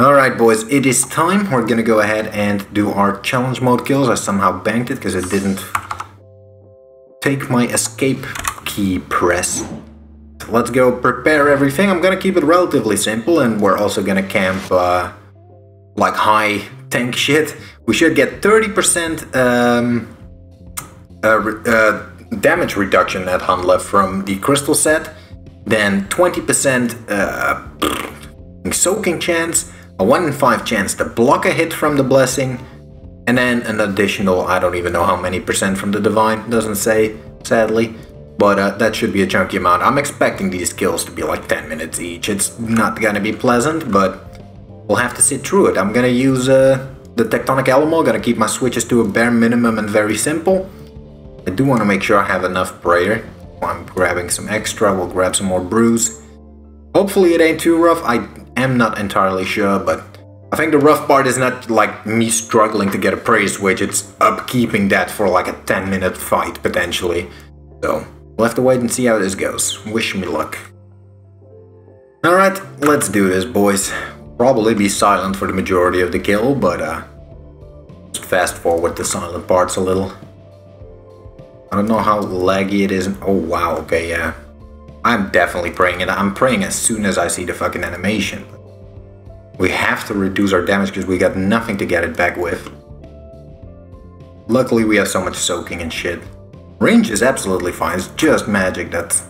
Alright boys, it is time. We're gonna go ahead and do our challenge mode kills. I somehow banked it because it didn't take my escape key press. Let's go prepare everything. I'm gonna keep it relatively simple, and we're also gonna camp like high tank shit. We should get 30% damage reduction at Hunllef from the crystal set, then 20% soaking chance, a 1 in 5 chance to block a hit from the blessing, and then an additional, I don't even know how many percent from the divine, doesn't say, sadly, but that should be a chunky amount. I'm expecting these kills to be like 10 minutes each. It's not gonna be pleasant, but we'll have to sit through it. I'm gonna use the Tectonic Elemaul, gonna keep my switches to a bare minimum and very simple. I do want to make sure I have enough prayer. I'm grabbing some extra, we'll grab some more brews. Hopefully it ain't too rough. I'm not entirely sure, but I think the rough part is not like me struggling to get a praise switch, it's upkeeping that for like a 10-minute fight potentially. So we'll have to wait and see how this goes. Wish me luck. Alright, let's do this boys. Probably be silent for the majority of the kill, but just fast forward the silent parts a little. I don't know how laggy it is. Oh wow, okay, yeah. I'm definitely praying, and I'm praying as soon as I see the fucking animation. We have to reduce our damage because we got nothing to get it back with. Luckily we have so much soaking and shit. Range is absolutely fine, it's just magic that's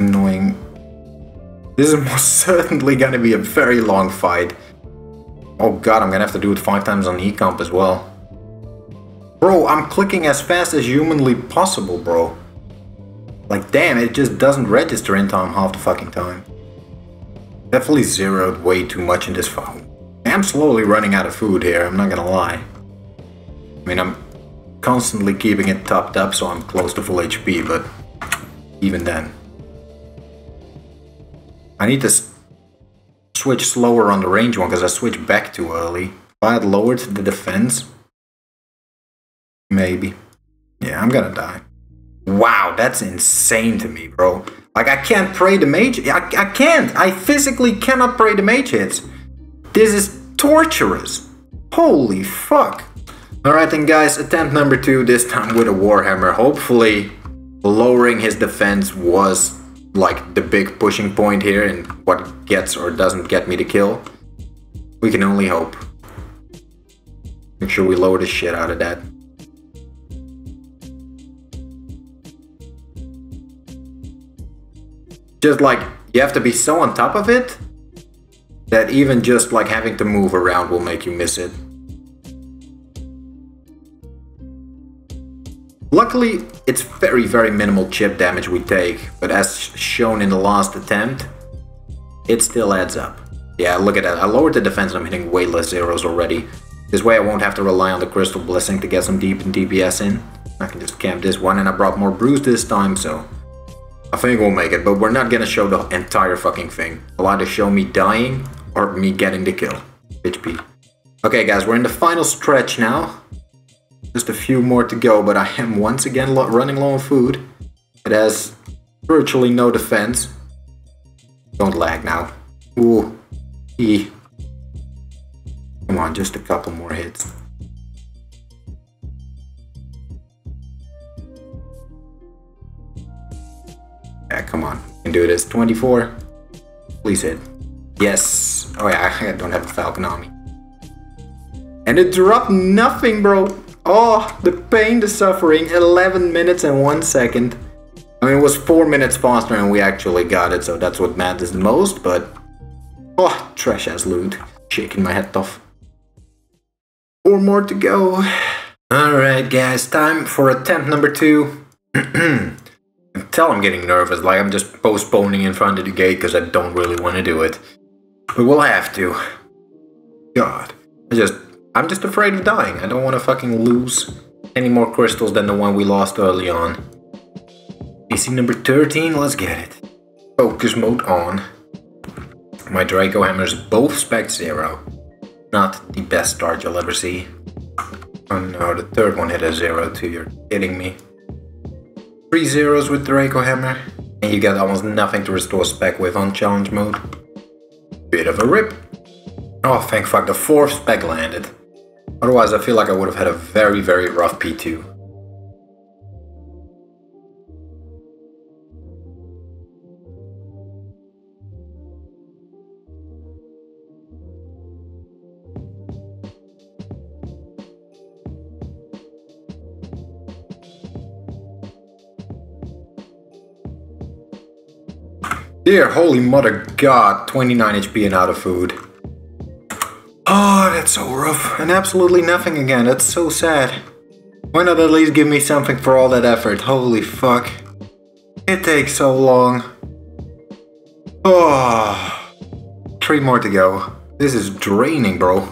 annoying. This is most certainly gonna be a very long fight. Oh god, I'm gonna have to do it 5 times on e-comp as well. Bro, I'm clicking as fast as humanly possible, bro. Like, damn, it just doesn't register in time half the fucking time. Definitely zeroed way too much in this fight. I'm slowly running out of food here, I'm not gonna lie. I mean, I'm constantly keeping it topped up, so I'm close to full HP, but even then. I need to switch slower on the range one, because I switched back too early. If I had lowered the defense, maybe. Yeah, I'm gonna die. Wow, that's insane to me, bro. Like, I can't pray the mage. I can't. I physically cannot pray the mage hits. This is torturous. Holy fuck. Alright then, guys. Attempt number 2, this time with a Warhammer. Hopefully, lowering his defense was, like, the big pushing point here in what gets or doesn't get me the kill. We can only hope. Make sure we lower the shit out of that. Just like, you have to be so on top of it that even just like having to move around will make you miss it. Luckily, it's very, very minimal chip damage we take, but as shown in the last attempt, it still adds up. Yeah, look at that. I lowered the defense and I'm hitting way less zeros already. This way I won't have to rely on the Crystal Blessing to get some deep and DPS in. I can just camp this one, and I brought more brews this time, so I think we'll make it, but we're not gonna show the entire fucking thing. I'll either show me dying or me getting the kill. HP. Okay guys, we're in the final stretch now. Just a few more to go, but I am once again running low on food. It has virtually no defense. Don't lag now. Ooh. E. Come on, just a couple more hits. Yeah, come on, we can do this. 24. Please hit. Yes. Oh yeah, I don't have a Falcon on me. And it dropped nothing, bro. Oh, the pain, the suffering. 11 minutes and 1 second. I mean, it was 4 minutes faster and we actually got it, so that's what matters the most, but... Oh, trash-ass loot. Shaking my head off. 4 more to go. Alright, guys, time for attempt number 2. I can tell I'm getting nervous, like I'm just postponing in front of the gate because I don't really want to do it. But we'll have to. God. I'm just afraid of dying. I don't want to fucking lose any more crystals than the one we lost early on. AC number 13, let's get it. Focus mode on. My Draco Hammers both spec 0. Not the best start you'll ever see. Oh no, the third one hit a 0 too, you're kidding me. 3 zeros with Draco Hammer, and you got almost nothing to restore spec with on challenge mode. Bit of a rip. Oh, thank fuck, the fourth spec landed. Otherwise, I feel like I would have had a very, very rough P2. Dear holy mother god, 29 HP and out of food. Oh, that's so rough. And absolutely nothing again, that's so sad. Why not at least give me something for all that effort? Holy fuck. It takes so long. Oh, 3 more to go. This is draining, bro.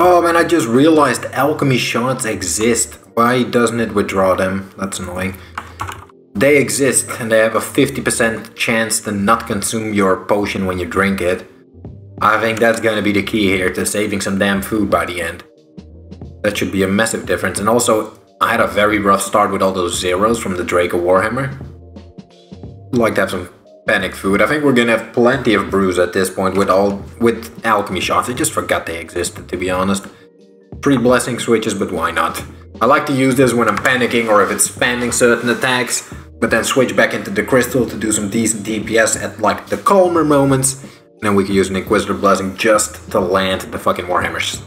Oh man, I just realized alchemy shards exist. Why doesn't it withdraw them? That's annoying. They exist and they have a 50% chance to not consume your potion when you drink it. I think that's gonna be the key here to saving some damn food by the end. That should be a massive difference. And also, I had a very rough start with all those zeros from the Draco Warhammer. I'd like to have some panic food. I think we're gonna have plenty of brews at this point with alchemy shots. I just forgot they existed, to be honest. 3 blessing switches, but why not? I like to use this when I'm panicking or if it's spamming certain attacks, but then switch back into the crystal to do some decent DPS at like the calmer moments, and then we can use an Inquisitor blessing just to land the fucking Warhammers.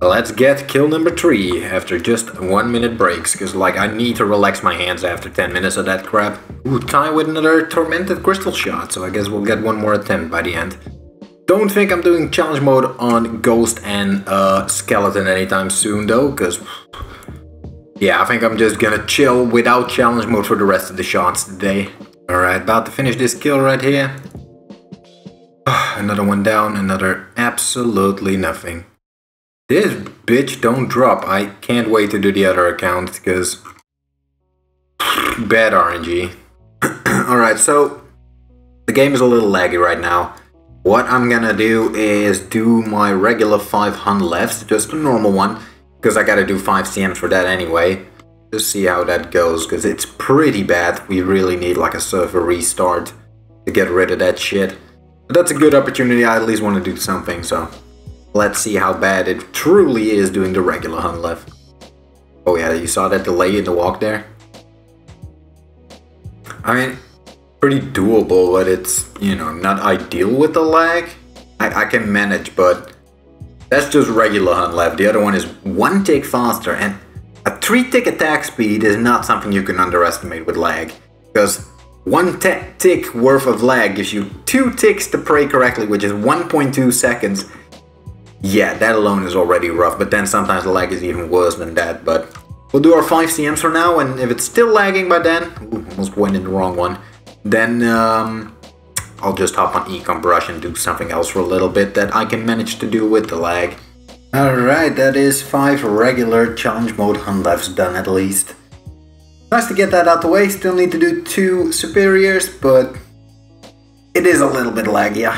Let's get kill number 3 after just 1 minute breaks, because like I need to relax my hands after 10 minutes of that crap. Ooh, tie with another Tormented Crystal shot, so I guess we'll get 1 more attempt by the end. Don't think I'm doing challenge mode on Ghost and Skeleton anytime soon though, because yeah, I think I'm just gonna chill without challenge mode for the rest of the shots today. Alright, about to finish this kill right here. Another one down, another absolutely nothing. This bitch don't drop. I can't wait to do the other account, because bad RNG. Alright, so the game is a little laggy right now. What I'm gonna do is do my regular 5 Hunllefs, just a normal one, because I gotta do 5 CMs for that anyway. Just see how that goes, because it's pretty bad. We really need like a server restart to get rid of that shit. But that's a good opportunity, I at least want to do something, so let's see how bad it truly is doing the regular Hunllef. Oh yeah, you saw that delay in the walk there? I mean, pretty doable, but it's, you know, not ideal with the lag. I can manage, but that's just regular Hunllef. The other one is 1 tick faster, and a 3 tick attack speed is not something you can underestimate with lag, because 1 tick worth of lag gives you 2 ticks to pray correctly, which is 1.2 seconds. Yeah, that alone is already rough, but then sometimes the lag is even worse than that. But we'll do our 5 CMs for now, and if it's still lagging by then, ooh, almost went in the wrong one. Then I'll just hop on Econ Brush and do something else for a little bit that I can manage to do with the lag. Alright, that is 5 regular challenge mode Hunllefs done at least. Nice to get that out the way. Still need to do 2 superiors, but it is a little bit laggy.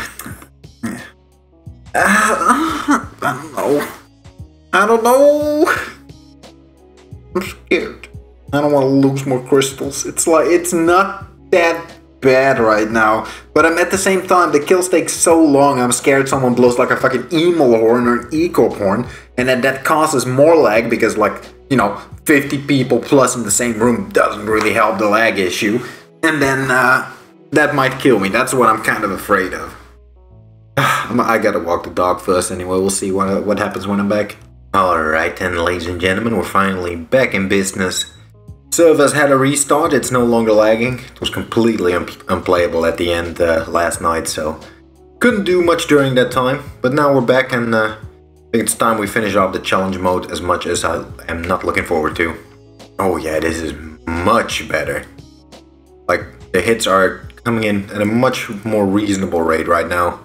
I don't know. I'm scared. I don't want to lose more crystals. It's like, it's not that bad right now, but I'm at the same time, the kills take so long, I'm scared someone blows like a fucking Emil horn or an eco horn, and then that causes more lag, because like, you know, 50 people plus in the same room doesn't really help the lag issue, and then that might kill me. That's what I'm kind of afraid of. I gotta walk the dog first anyway. We'll see what happens when I'm back. Alright then, ladies and gentlemen, we're finally back in business. Servers had a restart, it's no longer lagging. It was completely unplayable at the end last night, so couldn't do much during that time. But now we're back, and I think it's time we finish off the challenge mode, as much as I am not looking forward to. Oh yeah, this is much better. Like, the hits are coming in at a much more reasonable rate right now.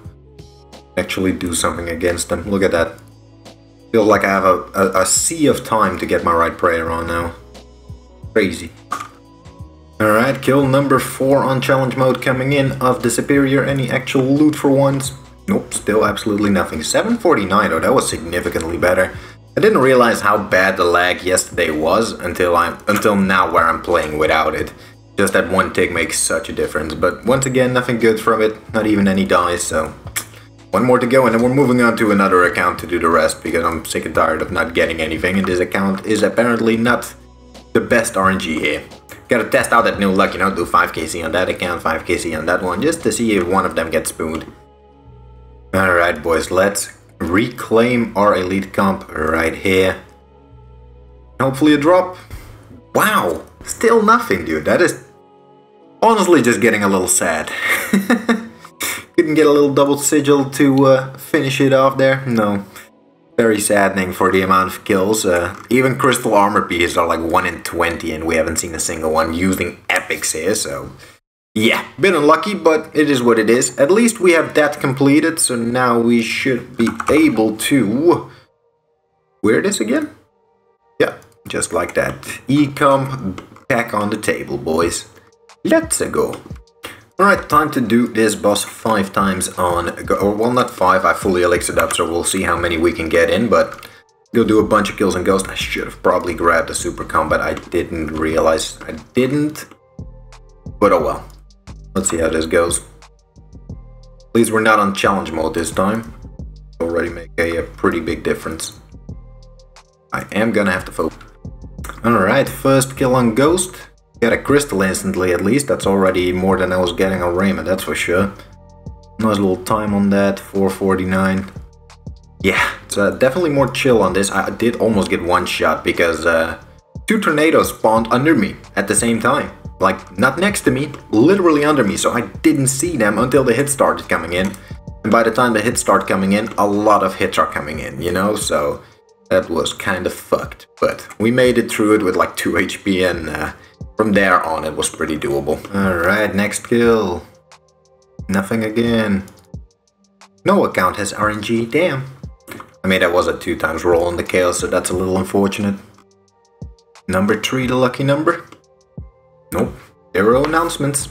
Actually do something against them, look at that. Feels like I have a sea of time to get my right prayer on now. Crazy. Alright, kill number 4 on challenge mode coming in of the superior. Any actual loot for once? Nope, still absolutely nothing. 749, oh, that was significantly better. I didn't realize how bad the lag yesterday was until now, where I'm playing without it. Just that one tick makes such a difference, but once again, nothing good from it, not even any dice, so... One more to go, and then we're moving on to another account to do the rest, because I'm sick and tired of not getting anything, and this account is apparently not the best RNG here. Gotta test out that new luck, you know, do 5kc on that account, 5kc on that one, just to see if one of them gets spooned. Alright boys, let's reclaim our elite comp right here. Hopefully a drop. Wow, still nothing, dude, that is... honestly, just getting a little sad. Couldn't get a little double sigil to finish it off there. No. Very saddening for the amount of kills. Even crystal armor pieces are like 1 in 20 and we haven't seen a single one using epics here, so... yeah, been unlucky, but it is what it is. At least we have that completed, so now we should be able to... wear this again? Yeah, just like that. E-comp back on the table, boys. Let's go. Alright, time to do this boss 5 times on, or well, not 5, I fully elixired up, so we'll see how many we can get in, but go do a bunch of kills on Ghost. I should have probably grabbed a super combat, I didn't realize I didn't, but oh well. Let's see how this goes. At least we're not on challenge mode this time. Already make a pretty big difference. I am gonna have to focus. Alright, first kill on Ghost. Got a crystal instantly at least, that's already more than I was getting on Raimon, that's for sure. Nice little time on that, 449. Yeah, it's definitely more chill on this. I did almost get one shot because 2 tornadoes spawned under me at the same time. Like, not next to me, literally under me, so I didn't see them until the hits started coming in. And by the time the hits start coming in, a lot of hits are coming in, you know, so... that was kind of fucked, but we made it through it with like 2 HP and... from there on, it was pretty doable. Alright, next kill. Nothing again. No account has RNG, damn. I mean, that was a 2x roll on the kill, so that's a little unfortunate. Number 3, the lucky number. Nope, zero announcements.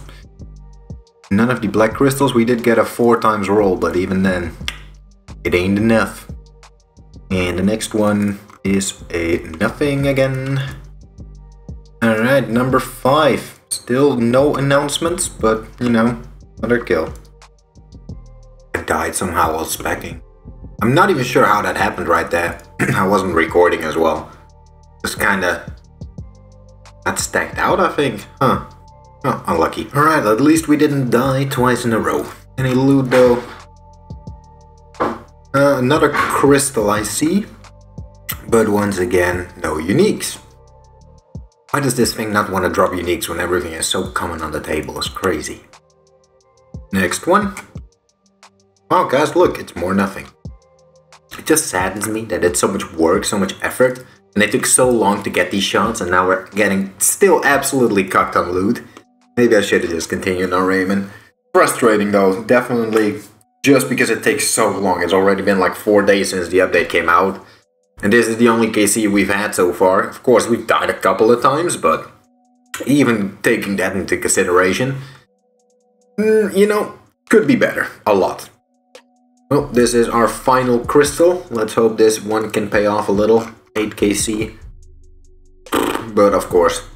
None of the black crystals. We did get a 4x roll, but even then, it ain't enough. And the next one is a nothing again. Alright, number 5. Still no announcements, but, you know, another kill. I died somehow while specking. I'm not even sure how that happened right there. I wasn't recording as well. Just kinda... got stacked out, I think. Huh. Oh, unlucky. Alright, at least we didn't die twice in a row. Any loot, though? Another crystal, I see. But once again, no uniques. Why does this thing not want to drop uniques when everything is so common on the table? It's crazy. Next one. Wow, guys, look, it's more nothing. It just saddens me that it's so much work, so much effort, and it took so long to get these shots, and now we're getting still absolutely cocked on loot. Maybe I should have just continued on Raimon. Frustrating though, definitely, just because it takes so long. It's already been like 4 days since the update came out. And this is the only KC we've had so far. Of course, we've died a couple of times, but even taking that into consideration, you know, could be better. A lot. Well, this is our final crystal. Let's hope this one can pay off a little. 8kc. But of course,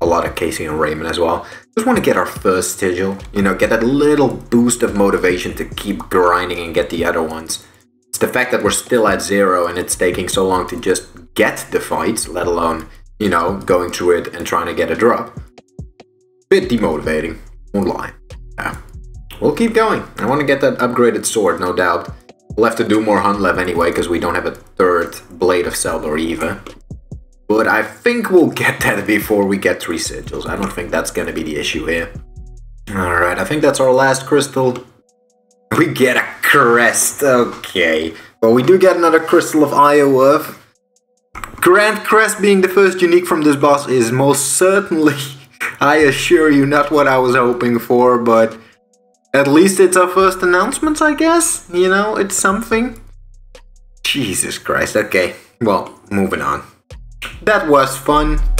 a lot of KC and Raimon as well. Just want to get our first sigil. You know, get that little boost of motivation to keep grinding and get the other ones. It's the fact that we're still at 0 and it's taking so long to just get the fights, let alone, you know, going through it and trying to get a drop. Bit demotivating, won't lie. Yeah. We'll keep going. I want to get that upgraded sword, no doubt. We'll have to do more Hunllef anyway, because we don't have a 3rd Blade of Saeldor either. But I think we'll get that before we get 3 sigils. I don't think that's going to be the issue here. Alright, I think that's our last crystal. We get a crest, okay. Well, we do get another Crystal of Iorwerth. Grand Crest being the first unique from this boss is most certainly, I assure you, not what I was hoping for, but at least it's our first announcements, I guess? You know, it's something. Jesus Christ, okay. Well, moving on. That was fun.